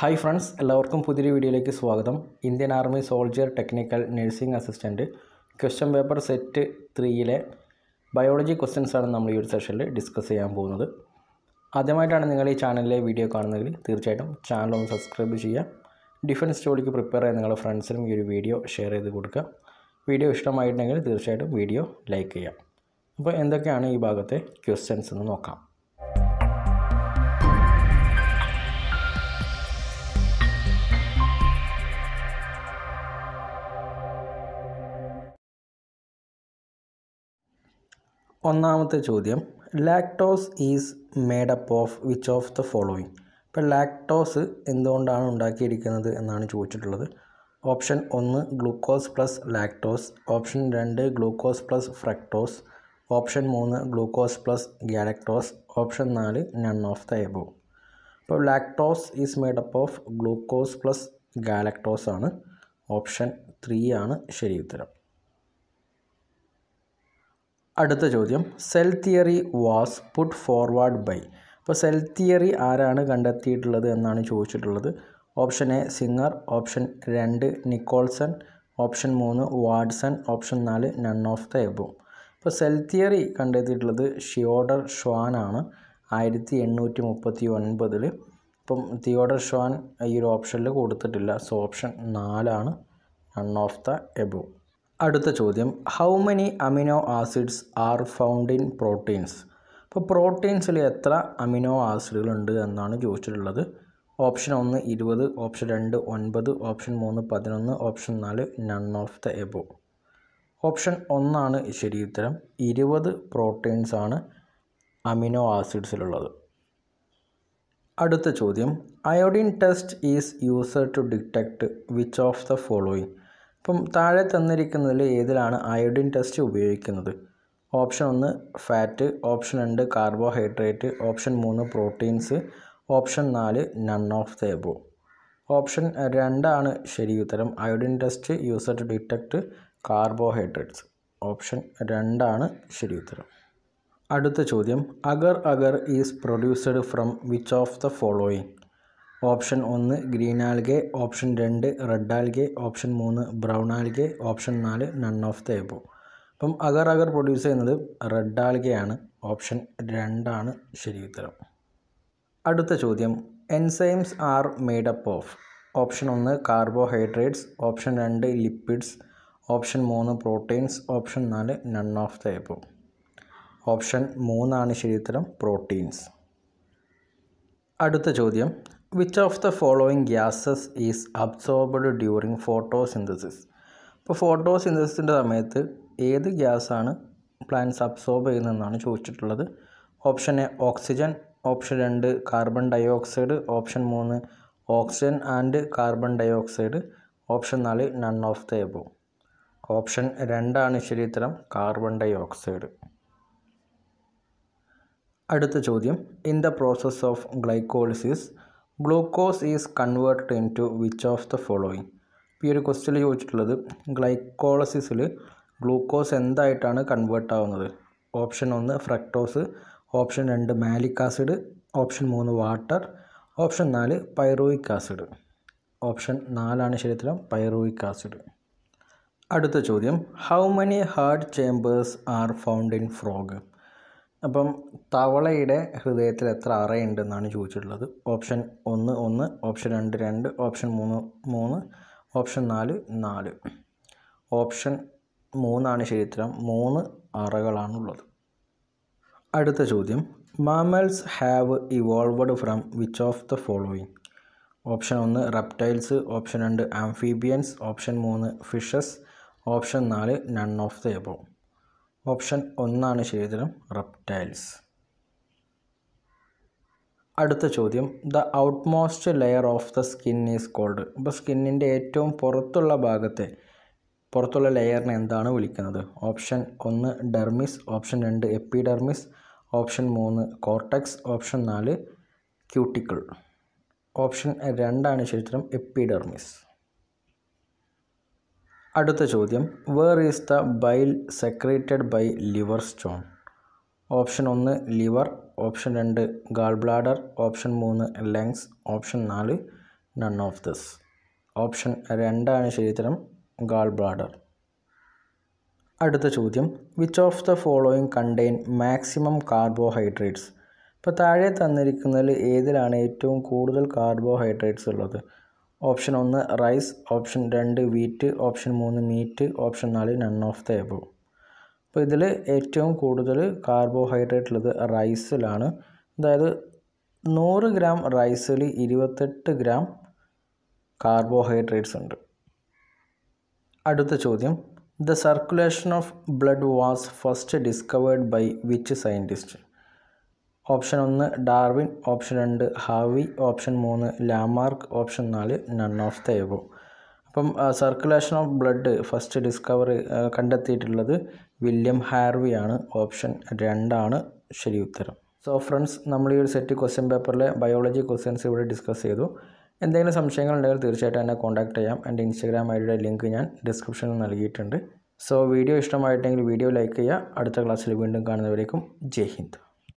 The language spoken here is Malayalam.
ഹായ് ഫ്രണ്ട്സ്, എല്ലാവർക്കും പുതിയൊരു വീഡിയോയിലേക്ക് സ്വാഗതം. Indian army soldier technical nursing assistant question paper set 3-യിലെ ബയോളജി ക്വസ്റ്റ്യൻസാണ് നമ്മൾ ഈ ഒരു സെഷനിൽ ഡിസ്കസ് ചെയ്യാൻ പോകുന്നത്. ആദ്യമായിട്ടാണ് നിങ്ങൾ ഈ ചാനലിലെ വീഡിയോ കാണുന്നതെങ്കിൽ തീർച്ചയായിട്ടും ചാനലൊന്ന് സബ്സ്ക്രൈബ് ചെയ്യുക. ഡിഫൻസ് ജോലിക്ക് പ്രിപ്പയർ ചെയ്യാൻ നിങ്ങളുടെ ഫ്രണ്ട്സിനും ഈ ഒരു വീഡിയോ ഷെയർ ചെയ്ത് കൊടുക്കുക. വീഡിയോ ഇഷ്ടമായിട്ടുണ്ടെങ്കിൽ തീർച്ചയായിട്ടും വീഡിയോ ലൈക്ക് ചെയ്യാം. അപ്പോൾ എന്തൊക്കെയാണ് ഈ ഭാഗത്തെ ക്വസ്റ്റ്യൻസ് എന്ന് നോക്കാം. ഒന്നാമത്തെ ചോദ്യം, lactose is made up of which of the following. ഇപ്പോൾ ലാക്ടോസ് എന്തുകൊണ്ടാണ് ഉണ്ടാക്കിയിരിക്കുന്നത് എന്നാണ് ചോദിച്ചിട്ടുള്ളത്. Option 1 glucose plus lactose, option 2 glucose plus fructose, option 3 glucose plus galactose, option 4 none of the above. അപ്പോൾ lactose is made up of glucose plus galactose ആണ്. ഓപ്ഷൻ 3 ആണ് ശരി ഉത്തരം. അടുത്ത ചോദ്യം, cell theory was put forward by. അപ്പോൾ സെൽ തിയറി ആരാണ് കണ്ടെത്തിയിട്ടുള്ളത് എന്നാണ് ചോദിച്ചിട്ടുള്ളത്. Option A Singer, option 2 Nicolson, option 3 Watson, option 4 none of the above. ഇപ്പോൾ സെൽ തിയറി കണ്ടെത്തിയിട്ടുള്ളത് തിയോഡർ ഷ്വാൻ ആണ് 1839. ഇപ്പം തിയോഡർ ഷ്വാൻ ഈ ഒരു ഓപ്ഷനിൽ കൊടുത്തിട്ടില്ല. So option 4 none of the above. അടുത്ത ചോദ്യം, how many amino acids are found in proteins. അപ്പോൾ പ്രോട്ടീൻസിൽ എത്ര അമിനോ ആസിഡുകളുണ്ട് എന്നാണ് ചോദിച്ചിട്ടുള്ളത്. Option 1 20, option 2 9, option 3 11, option 4 none of the above. Option 1 ശരി ഉത്തരം. 20 പ്രോട്ടീൻസാണ് അമിനോ ആസിഡ്സിലുള്ളത്. അടുത്ത ചോദ്യം, iodine test is used to detect which of the following. അപ്പം താഴെ തന്നിരിക്കുന്നതിൽ ഏതിലാണ് അയോഡിൻ ടെസ്റ്റ് ഉപയോഗിക്കുന്നത്. Option 1 fat, option 2 carbohydrate, option 3 proteins, option 4 none of the above. Option 2 ശരി ഉത്തരം. Iodine test used to detect carbohydrates. Option 2 ശരി ഉത്തരം. അടുത്ത ചോദ്യം, agar agar is produced from which of the following. Option 1 green algae, option 2 red algae, option 3 brown algae, option 4 none of the above. അപ്പം അഗർ അഗർ പ്രൊഡ്യൂസ് ചെയ്യുന്നത് റെഡ് ആൽഗെയാണ്. ഓപ്ഷൻ 2 ശരി ഉത്തരം. അടുത്ത ചോദ്യം, enzymes are made up of. Option 1 carbohydrates, option 2 lipids, option 3 proteins, option 4 none of the above. Option 3 ശരി ഉത്തരം, പ്രോട്ടീൻസ്. അടുത്ത ചോദ്യം, which of the following gases is absorbed during photosynthesis. അപ്പോൾ ഫോട്ടോസിന്തസിൻ്റെ സമയത്ത് ഏത് ഗ്യാസാണ് പ്ലാന്റ്സ് അബ്സോർബ് ചെയ്യുന്നതെന്നാണ് ചോദിച്ചിട്ടുള്ളത്. Option A oxygen, option 2 carbon dioxide, option 3 oxygen and carbon dioxide, option 4 none of the above. Option 2 ശരി ഉത്തരം, കാർബൺ ഡയോക്സൈഡ്. അടുത്ത ചോദ്യം, in the process of glycolysis glucose is converted into which of the following. ഇപ്പോൾ ഈ ഒരു ക്വസ്റ്റ്യനിൽ ചോദിച്ചിട്ടുള്ളത് ഗ്ലൈക്കോളിസിസിൽ ഗ്ലൂക്കോസ് എന്തായിട്ടാണ് കൺവേർട്ട് ആവുന്നത്. Option 1 fructose, option 2 malic acid, option 3 water, option 4 pyruvic acid. Option 4 ശരി ഉത്തരം, പൈറൂവിക് ആസിഡ്. അടുത്ത ചോദ്യം, how many heart chambers are found in frog. അപ്പം തവളയുടെ ഹൃദയത്തിൽ എത്ര അറയുണ്ടെന്നാണ് ചോദിച്ചിട്ടുള്ളത്. Option 1 1, option 2 2, option 3 3, option 4 4. Option 3 ശരി ഉത്തരം, 3 അറകളാണുള്ളത്. അടുത്ത ചോദ്യം, mammals have evolved from which of the following. Option 1 reptiles, option 2 amphibians, option 3 fishes, option 4 none of the above. Option 1 ശരി ഉത്തരം, റെപ്റ്റൈൽസ്. അടുത്ത ചോദ്യം, the ഔട്ട്മോസ്റ്റ് layer of the skin is called. അപ്പോൾ സ്കിന്നിൻ്റെ ഏറ്റവും പുറത്തുള്ള ലെയറിനെ എന്താണ് വിളിക്കുന്നത്. Option 1 dermis, option 2 epidermis, option 3 cortex, option 4 cuticle. Option 2 ശരി ഉത്തരം, എപ്പിഡെർമിസ്. അടുത്ത ചോദ്യം, where is the bile secreted by liver stored. Option 1 liver, option 2 gall bladder, option 3 lungs, option 4 none of this. Option 2 ആണ് ശരിയുത്തരം ഗാൾ ബ്ലാഡർ. അടുത്ത ചോദ്യം, which of the following contain maximum carbohydrates. ഇപ്പോൾ താഴെ തന്നിരിക്കുന്നതിൽ ഏതിലാണ് ഏറ്റവും കൂടുതൽ കാർബോഹൈഡ്രേറ്റ്സ് ഉള്ളത്? Option 1 rice, option 2 wheat, option 3 meat, option 4 none of the above. അപ്പോൾ ഇതിൽ ഏറ്റവും കൂടുതൽ കാർബോഹൈഡ്രേറ്റ് ഉള്ളത് റൈസിലാണ്. അതായത് 100 gram റൈസിൽ 28 gram കാർബോഹൈഡ്രേറ്റ്സ് ഉണ്ട്. അടുത്ത ചോദ്യം, the circulation of blood was first discovered by which scientist? Option 1 Darwin, option 2 Harvey, option 3 Lamarck, option 4 none of the above. അപ്പം സർക്കുലേഷൻ ഓഫ് ബ്ലഡ് ഫസ്റ്റ് കണ്ടെത്തിയിട്ടുള്ളത് വില്യം ഹാർവി ആണ്. ഓപ്ഷൻ 2 ആണ് ശരി ഉത്തരം. സോ ഫ്രണ്ട്സ്, നമ്മൾ ഈ ഒരു സെറ്റ് ക്വസ്റ്റ്യൻ പേപ്പറിലെ ബയോളജി ക്വസ്റ്റ്യൻസ് ഇവിടെ ഡിസ്കസ് ചെയ്തു. എന്തെങ്കിലും സംശയങ്ങൾ ഉണ്ടെങ്കിൽ തീർച്ചയായിട്ടും എന്നെ കോൺടാക്ട് ചെയ്യാം. എൻ്റെ ഇൻസ്റ്റഗ്രാം ഐഡിയുടെ ലിങ്ക് ഞാൻ ഡിസ്ക്രിപ്ഷനിൽ നൽകിയിട്ടുണ്ട്. സോ വീഡിയോ ഇഷ്ടമായിട്ടെങ്കിൽ വീഡിയോ ലൈക്ക് ചെയ്യുക. അടുത്ത ക്ലാസ്സിൽ വീണ്ടും കാണുന്നവരേക്കും ജയ് ഹിന്ദ്.